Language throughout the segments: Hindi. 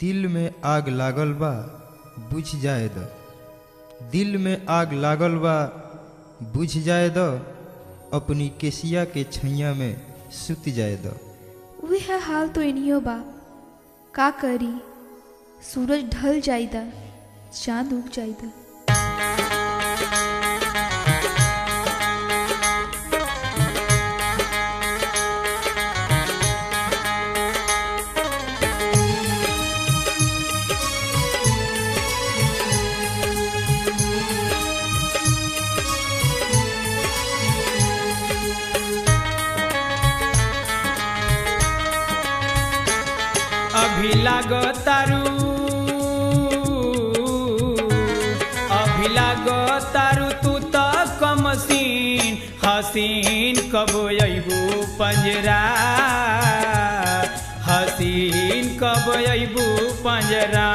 दिल में आग लागल बा बुझ जाए द, दिल में आग लागल बा बुझ जाए द, अपनी केसिया के छैया में सुत जाए द। वह हाल तो इनियो बा, का करी, सूरज ढल जाए द, चाँद उग जाए द। अभी लागो तारू तू तो कमसीन, हसीन कब अइबू पंजरा, हसीन कब अइबू पंजरा।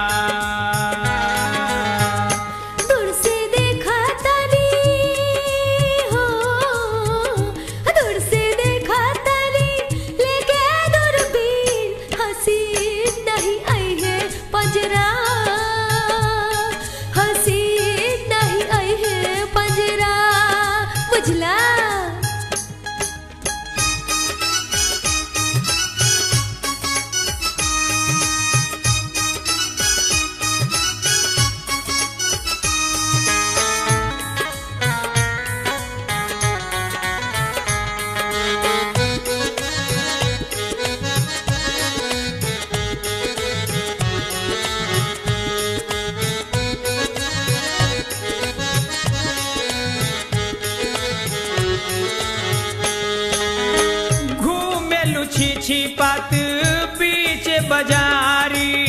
छिपात पीछे बजारी,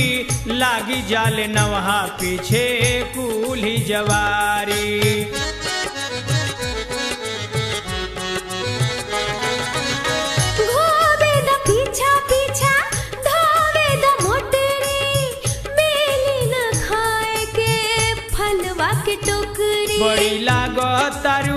लागी जाल नवहा पीछे कूल्ही जवारी। बड़ी लागो तारू,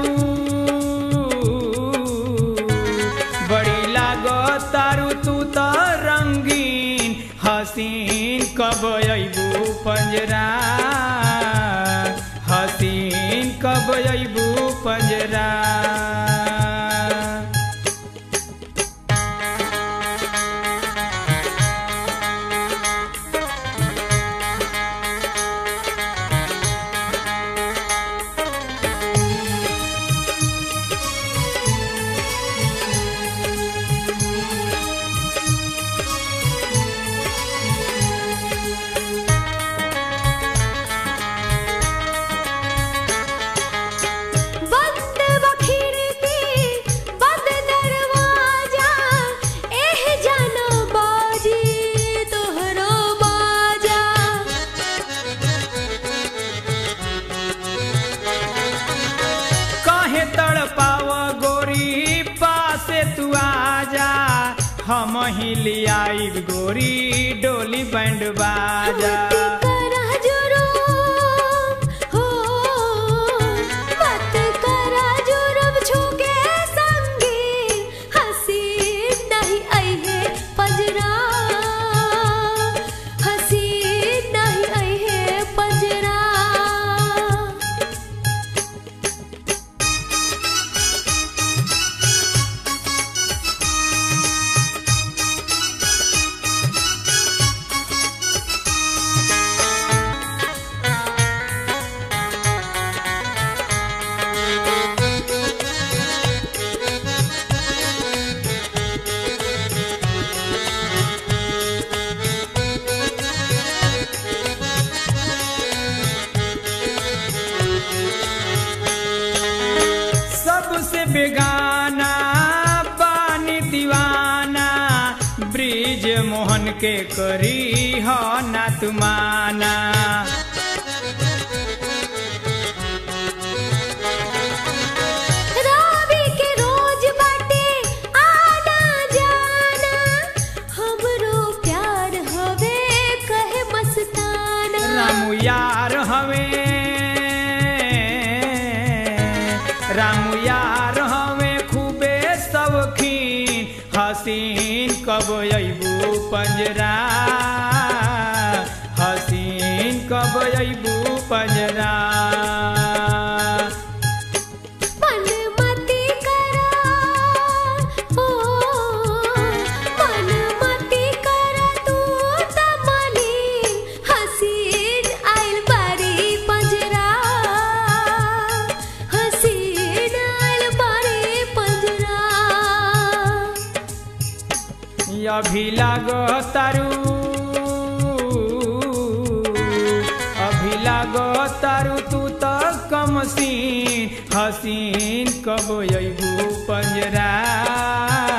हसीन कब अइबू पंजरा, हसीन कब अइबू पंजरा। हम ही लिया गोरी डोली बैंड बाजा। हो मत करा जुर्म छूके संगी, हसीन नहीं आई है पंजरा, हसीन नहीं आई है पंजरा। बेगाना पानी दीवाना, ब्रिज मोहन के करी हो ना तुमाना। रावी के रोज बाटे आना जाना, हमरो प्यार हवे कहे मस्ताना। रामू यार हवे, रामू यार हमें खूबे शौकीन, हसीन कब अइबू पंजरा, लागो तारू अभी लागो तारू तू तो कमसीन हसीन कब अइबू पंजरा।